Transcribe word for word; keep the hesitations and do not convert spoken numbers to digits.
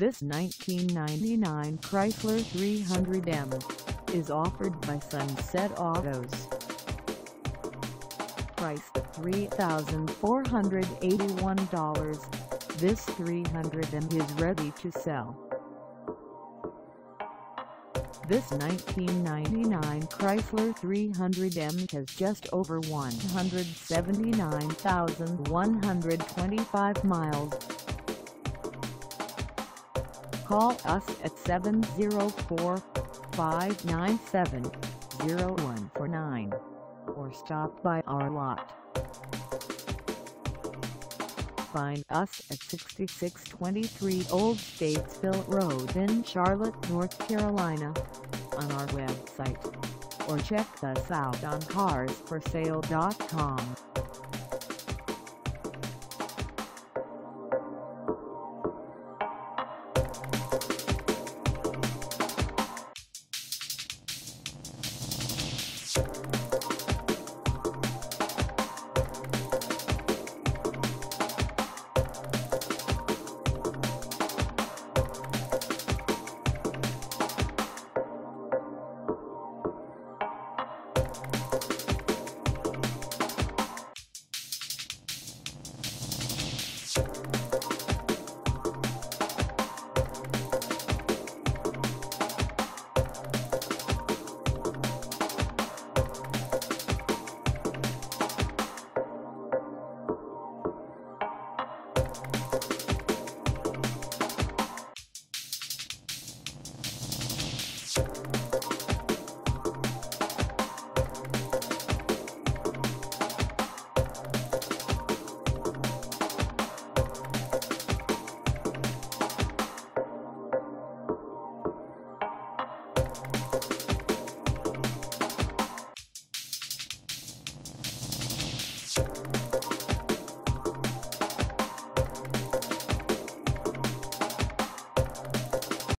This nineteen ninety-nine Chrysler three hundred M is offered by Sunset Autos. Priced at three thousand four hundred eighty-one dollars, this three hundred M is ready to sell. This nineteen ninety-nine Chrysler three hundred M has just over one hundred seventy-nine thousand one hundred twenty-five miles. Call us at seven zero four, five nine seven, zero one four nine or stop by our lot. Find us at sixty-six twenty-three Old Statesville Road in Charlotte, North Carolina, on our website, or check us out on cars for sale dot com. We'll be right back.